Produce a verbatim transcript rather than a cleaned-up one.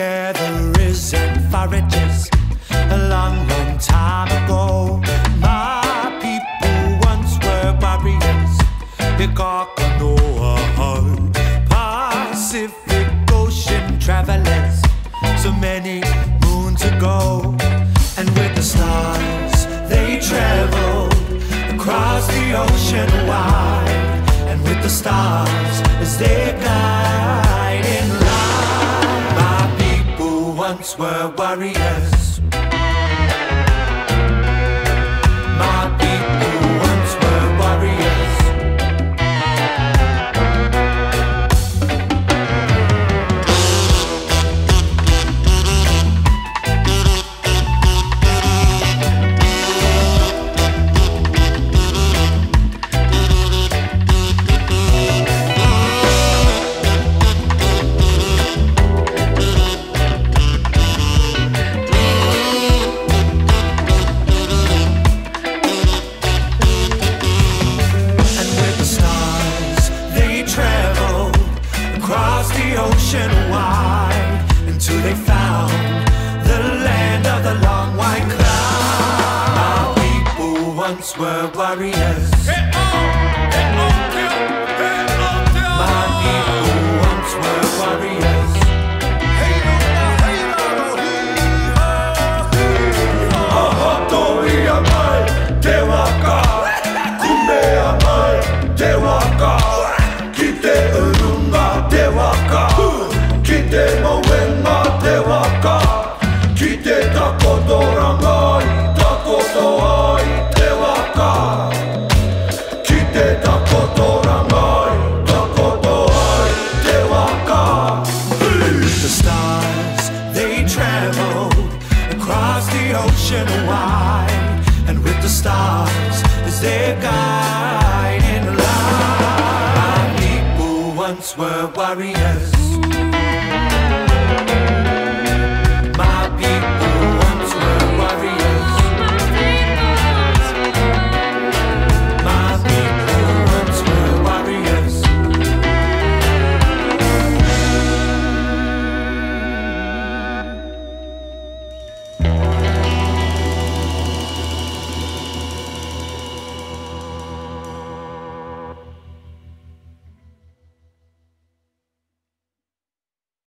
Gatherers and foragers, a long, long time ago. My people once were warriors, the Kokanoa, Pacific Ocean travelers, so many moons ago. And with the stars they traveled across the ocean wide, and with the stars as they glide in light. Once were warriors. My people once were warriors. Once were warriors. Hey, oh, hey, oh, hey, oh, my people once were warriors. Hey, wide, and with the stars as their guide in light. My people once were warriors.